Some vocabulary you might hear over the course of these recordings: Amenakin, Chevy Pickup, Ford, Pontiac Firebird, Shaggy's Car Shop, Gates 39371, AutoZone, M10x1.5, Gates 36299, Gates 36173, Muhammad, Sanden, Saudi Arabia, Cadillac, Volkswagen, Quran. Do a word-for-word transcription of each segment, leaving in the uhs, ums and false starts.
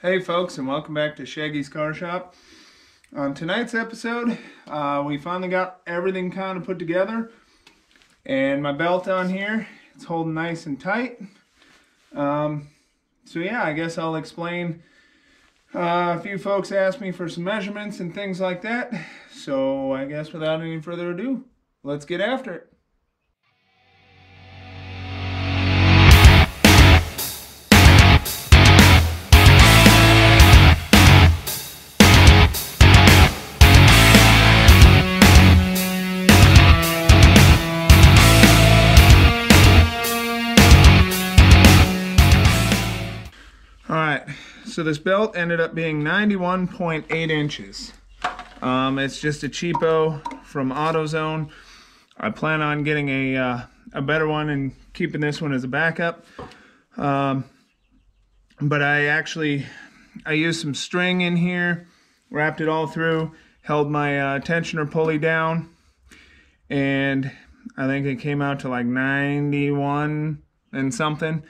Hey folks, and welcome back to Shaggy's Car Shop. On tonight's episode, uh, we finally got everything kind of put together. And my belt on here, it's holding nice and tight. Um, so yeah, I guess I'll explain. Uh, a few folks asked me for some measurements and things like that. So I guess without any further ado, let's get after it. So this belt ended up being ninety-one point eight inches. Um, it's just a cheapo from AutoZone. I plan on getting a, uh, a better one and keeping this one as a backup. Um, but I actually, I used some string in here, wrapped it all through, held my uh, tensioner pulley down, and I think it came out to like ninety-one and something.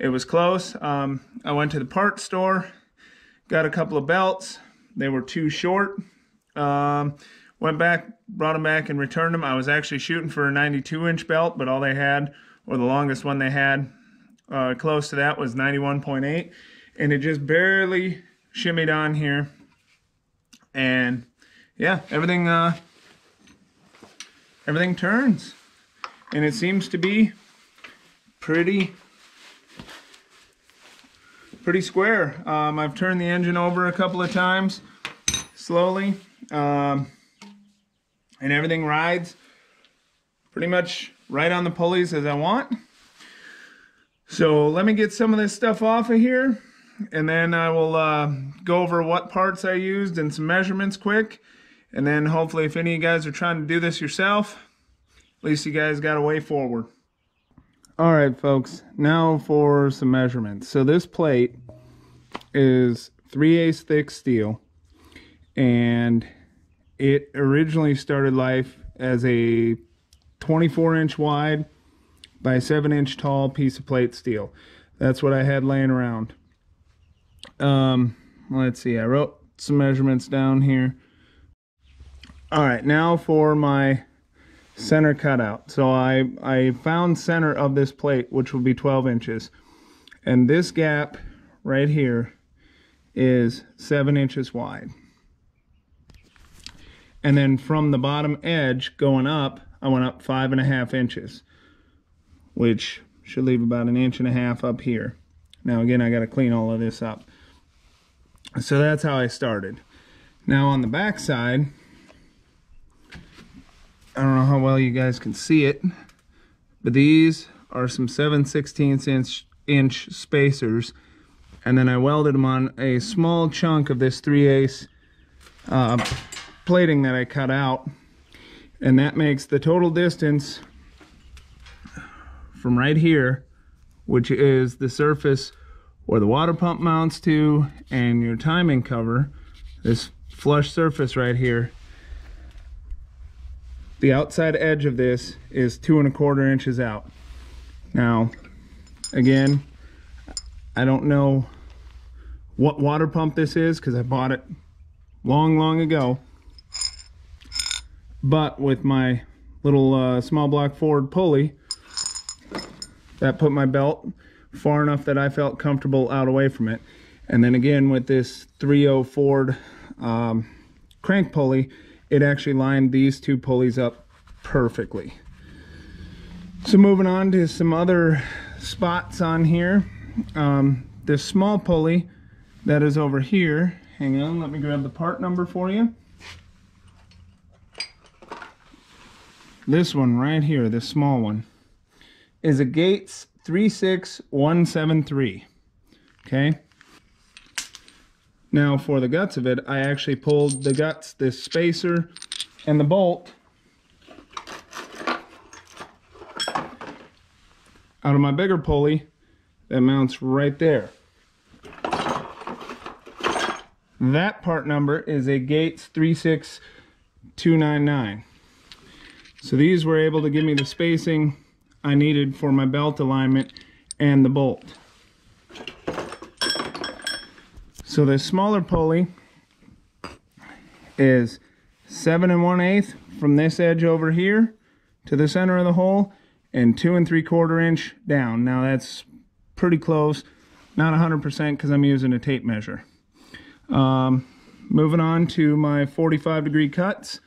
It was close. Um, I went to the parts store, got a couple of belts. They were too short. Um, went back, brought them back and returned them. I was actually shooting for a ninety-two inch belt, but all they had, or the longest one they had, uh, close to that was ninety-one point eight. And it just barely shimmied on here. And yeah, everything, uh, everything turns. And it seems to be pretty pretty square. Um, I've turned the engine over a couple of times slowly, um, and everything rides pretty much right on the pulleys as I want. So let me get some of this stuff off of here, and then I will uh, go over what parts I used and some measurements quick, and then hopefully if any of you guys are trying to do this yourself, at least you guys got a way forward. All right, folks, now for some measurements. So this plate is three eighths thick steel, and it originally started life as a twenty-four inch wide by seven inch tall piece of plate steel. That's what I had laying around. Um, let's see, I wrote some measurements down here. All right, now for my center cutout. So I, I found center of this plate, which will be twelve inches. And this gap right here is seven inches wide. And then from the bottom edge going up, I went up five and a half inches, which should leave about an inch and a half up here. Now again, I got to clean all of this up. So that's how I started. Now on the back side, I don't know how well you guys can see it, but these are some seven sixteenths inch spacers, and then I welded them on a small chunk of this three eighths uh, plating that I cut out, and that makes the total distance from right here, which is the surface where the water pump mounts to and your timing cover, this flush surface right here. The outside edge of this is two and a quarter inches out. Now, again, I don't know what water pump this is because I bought it long, long ago. But with my little uh, small block Ford pulley, that put my belt far enough that I felt comfortable out away from it. And then again, with this three oh Ford um, crank pulley, it actually lined these two pulleys up perfectly. So moving on to some other spots on here. Um, this small pulley that is over here. Hang on, let me grab the part number for you. This one right here, this small one, is a Gates three six one seven three. Okay. Now for the guts of it, I actually pulled the guts, this spacer, and the bolt out of my bigger pulley that mounts right there. That part number is a Gates three six two nine nine. So these were able to give me the spacing I needed for my belt alignment and the bolt. So the smaller pulley is seven and one eighth from this edge over here to the center of the hole, and two and three quarter inch down. Now that's pretty close, not one hundred percent because I'm using a tape measure. Um, moving on to my forty-five degree cuts.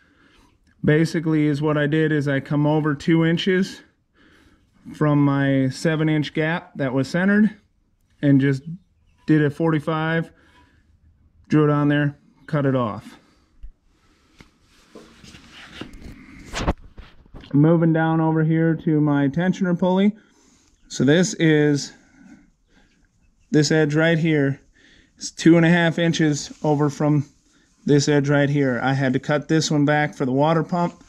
Basically is what I did is I come over two inches from my seven inch gap that was centered and just did a forty-five, drew it on there, cut it off. Moving down over here to my tensioner pulley. So this is, this edge right here is two and a half inches over from this edge right here. I had to cut this one back for the water pump,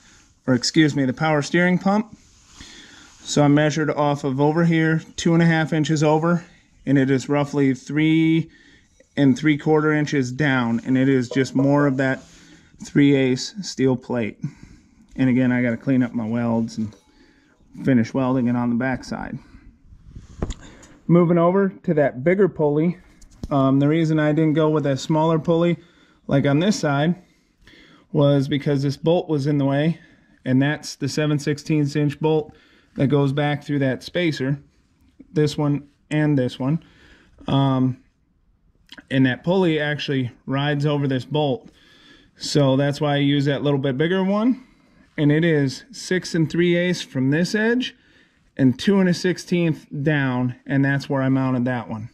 or excuse me, the power steering pump. So I measured off of over here, two and a half inches over, and it is roughly three and three quarter inches down, and it is just more of that three-eighths steel plate. And again, I got to clean up my welds and finish welding it on the backside. Moving over to that bigger pulley, um, the reason I didn't go with a smaller pulley like on this side was because this bolt was in the way, and that's the seven sixteenths inch bolt that goes back through that spacer, this one and this one. Um, and that pulley actually rides over this bolt. So that's why I use that little bit bigger one. And it is six and three eighths from this edge and two and a sixteenth down, and that's where I mounted that one.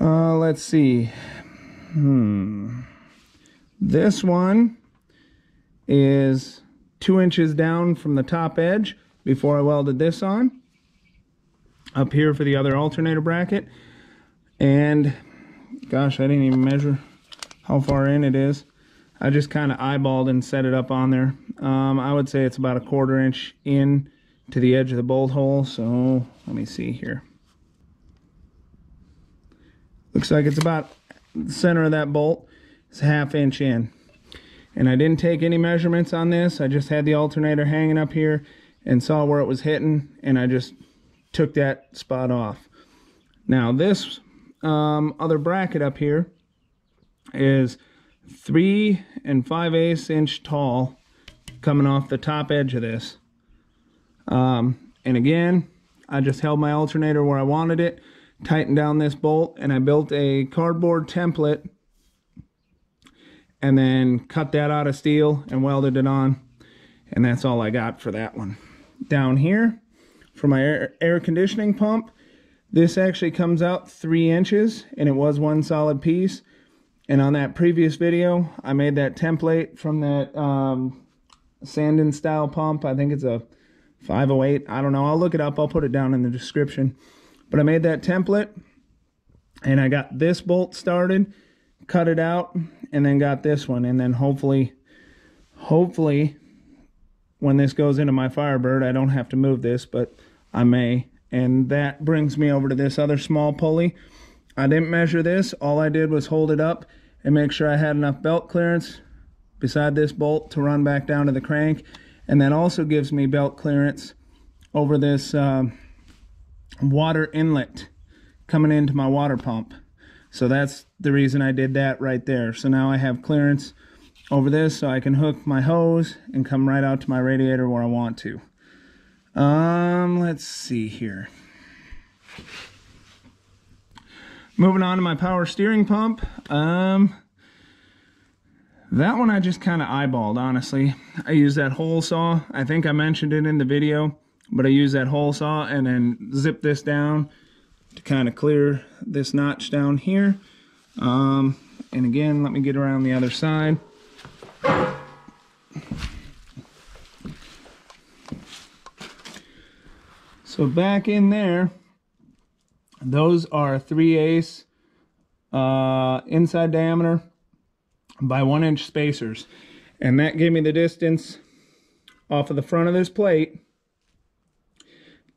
Uh, let's see. Hmm. This one is two inches down from the top edge before I welded this on. Up here for the other alternator bracket. And gosh, I didn't even measure how far in it is. I just kind of eyeballed and set it up on there. Um, I would say it's about a quarter inch in to the edge of the bolt hole. So let me see here. Looks like it's about the center of that bolt. It's a half inch in. And I didn't take any measurements on this. I just had the alternator hanging up here and saw where it was hitting, and I just took that spot off. Now this um, other bracket up here is three and five eighths inch tall coming off the top edge of this. Um, and again, I just held my alternator where I wanted it, tightened down this bolt, and I built a cardboard template and then cut that out of steel and welded it on. And that's all I got for that one. Down here for my air, air conditioning pump, this actually comes out three inches and it was one solid piece. And on that previous video, I made that template from that um, Sanden style pump. I think it's a five oh eight. I don't know. I'll look it up. I'll put it down in the description. But I made that template, and I got this bolt started, cut it out, and then got this one. And then hopefully, hopefully, when this goes into my Firebird, I don't have to move this, but I may. And that brings me over to this other small pulley. I didn't measure this. All I did was hold it up and make sure I had enough belt clearance beside this bolt to run back down to the crank. And that also gives me belt clearance over this uh, water inlet coming into my water pump. So that's the reason I did that right there. So now I have clearance over this so I can hook my hose and come right out to my radiator where I want to. Um, let's see here. Moving on to my power steering pump, um, that one I just kind of eyeballed, honestly. I used that hole saw. I think I mentioned it in the video, but I used that hole saw and then zipped this down to kind of clear this notch down here. Um, and again, let me get around the other side. So back in there, those are three eighths uh, inside diameter by one inch spacers. And that gave me the distance off of the front of this plate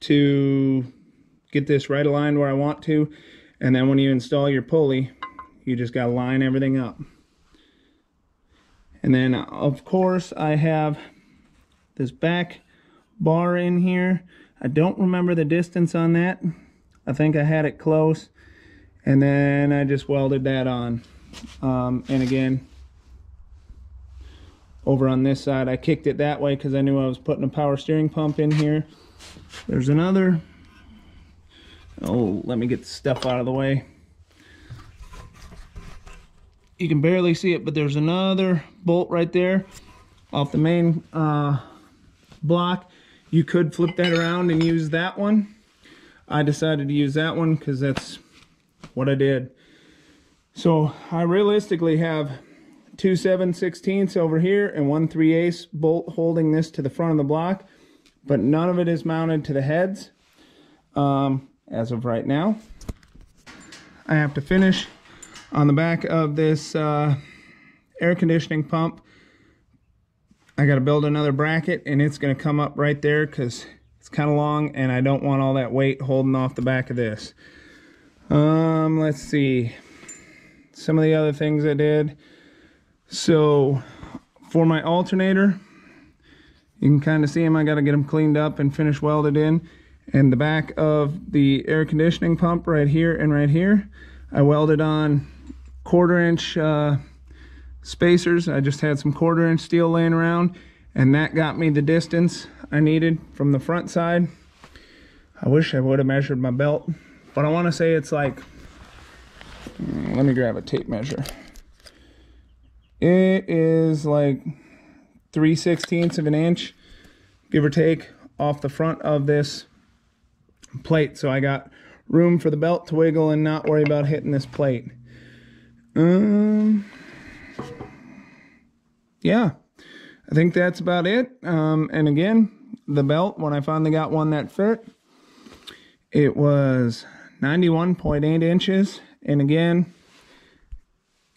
to get this right aligned where I want to. And then when you install your pulley, you just got to line everything up. And then, of course, I have this back bar in here. I don't remember the distance on that. I think I had it close, And then I just welded that on. Um, and again, over on this side, I kicked it that way because I knew I was putting a power steering pump in here. There's another. Oh, let me get the stuff out of the way. You can barely see it, but there's another bolt right there off the main uh, block. You could flip that around and use that one. I decided to use that one because that's what I did. So I realistically have two seven sixteenths over here and one three eighths bolt holding this to the front of the block, but none of it is mounted to the heads um, as of right now. I have to finish on the back of this uh, air conditioning pump. I got to build another bracket, and it's going to come up right there because it's kind of long and I don't want all that weight holding off the back of this. Um, let's see. Some of the other things I did. So for my alternator, you can kind of see them. I got to get them cleaned up and finish welded in. And the back of the air conditioning pump right here and right here, I welded on quarter inch uh, spacers. I just had some quarter inch steel laying around, and that got me the distance I needed from the front side. I wish I would have measured my belt, but I want to say it's like, let me grab a tape measure. It is like three sixteenths of an inch, give or take, off the front of this plate. So I got room for the belt to wiggle and not worry about hitting this plate. Um, yeah, I think that's about it. Um, and again, the belt, when I finally got one that fit, it was ninety-one point eight inches. And again,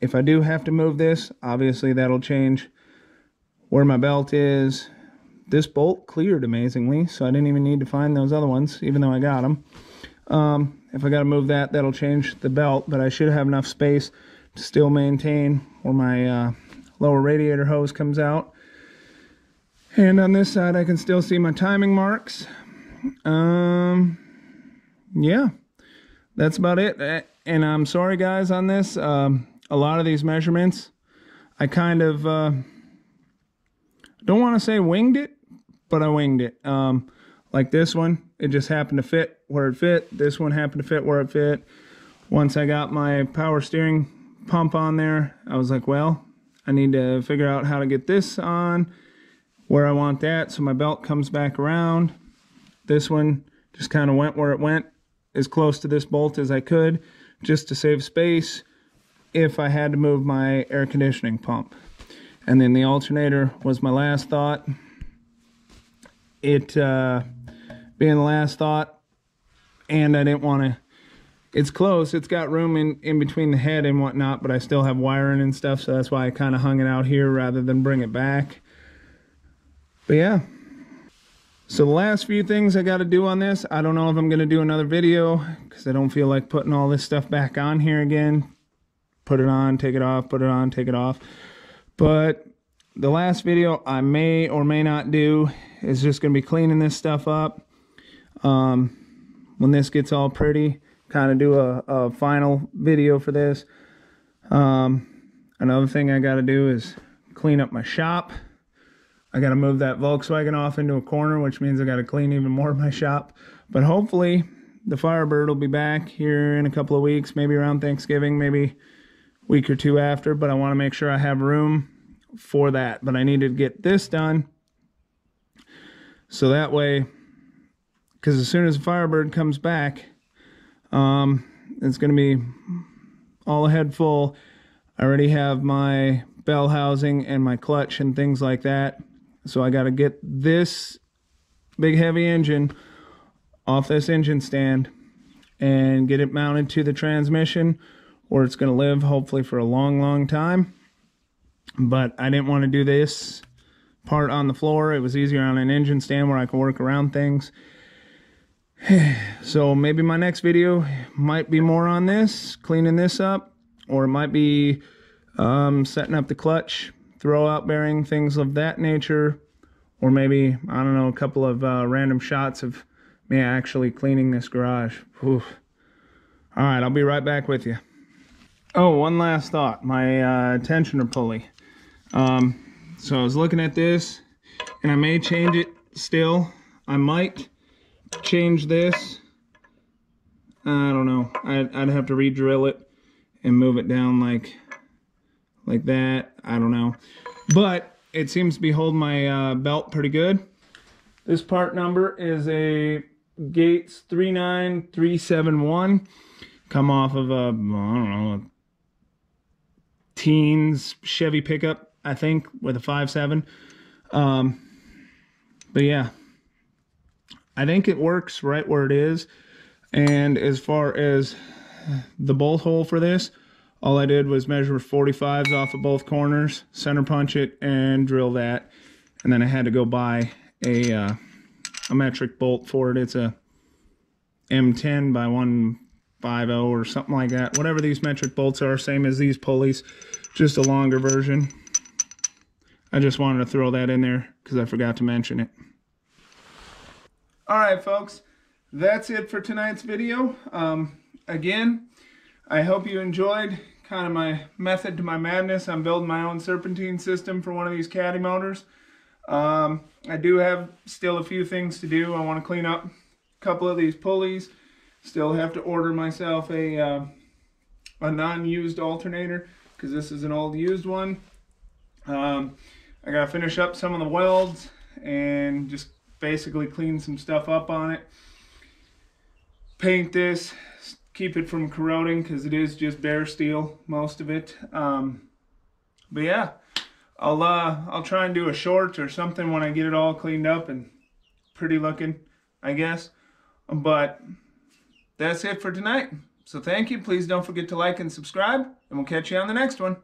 if I do have to move this, obviously that'll change where my belt is. This bolt cleared amazingly, so I didn't even need to find those other ones, even though I got them. Um, if I got to move that, that'll change the belt, but I should have enough space to still maintain where my uh, lower radiator hose comes out. And on this side, I can still see my timing marks. Um, yeah, that's about it. And I'm sorry, guys, on this. Um, a lot of these measurements, I kind of uh, don't want to say winged it, but I winged it. Um, like this one, it just happened to fit where it fit. This one happened to fit where it fit. Once I got my power steering pump on there, I was like, well, I need to figure out how to get this on where I want that. So my belt comes back around. This one just kind of went where it went, as close to this bolt as I could, just to save space if I had to move my air conditioning pump. And then the alternator was my last thought. It uh, being the last thought, and I didn't want to, it's close, it's got room in, in between the head and whatnot, but I still have wiring and stuff, so that's why I kind of hung it out here rather than bring it back. But yeah. So the last few things I got to do on this, I don't know if I'm going to do another video because I don't feel like putting all this stuff back on here again. Put it on, take it off, put it on, take it off. But the last video I may or may not do is just going to be cleaning this stuff up. Um, when this gets all pretty, kind of do a, a final video for this. Um, another thing I got to do is clean up my shop. I got to move that Volkswagen off into a corner, which means I got to clean even more of my shop. But hopefully the Firebird will be back here in a couple of weeks, maybe around Thanksgiving, maybe a week or two after. But I want to make sure I have room for that. But I need to get this done. So that way, because as soon as the Firebird comes back, um, it's going to be all ahead full. I already have my bell housing and my clutch and things like that. So I got to get this big heavy engine off this engine stand and get it mounted to the transmission, or it's going to live hopefully for a long, long time. But I didn't want to do this part on the floor. It was easier on an engine stand where I could work around things. So maybe my next video might be more on this, cleaning this up, or it might be um, setting up the clutch, throw out bearing, things of that nature, or maybe, I don't know, a couple of uh, random shots of me actually cleaning this garage. Oof. All right, I'll be right back with you. Oh, one last thought, my uh, tensioner pulley. Um, so I was looking at this, and I may change it still. I might change this. I don't know. I'd, I'd have to re-drill it and move it down like, like that. I don't know. But it seems to be holding my uh, belt pretty good. This part number is a Gates three nine three seven one. Come off of a, I don't know, a teens Chevy Pickup, I think, with a five seven. Um, but yeah, I think it works right where it is. And as far as the bolt hole for this, all I did was measure forty-fives off of both corners, center punch it, and drill that. And then I had to go buy a, uh, a metric bolt for it. It's a M ten by one fifty or something like that. Whatever these metric bolts are, same as these pulleys, just a longer version. I just wanted to throw that in there because I forgot to mention it. All right, folks. That's it for tonight's video. Um, again, I hope you enjoyed kind of my method to my madness. I'm building my own serpentine system for one of these Caddy motors. Um, I do have still a few things to do. I want to clean up a couple of these pulleys. Still have to order myself a, uh, a non-used alternator because this is an old used one. Um, I got to finish up some of the welds and just basically clean some stuff up on it. Paint this, keep it from corroding because it is just bare steel, most of it. Um, but yeah, I'll uh, I'll try and do a short or something when I get it all cleaned up and pretty looking, I guess. But that's it for tonight. So thank you. Please don't forget to like and subscribe, and we'll catch you on the next one.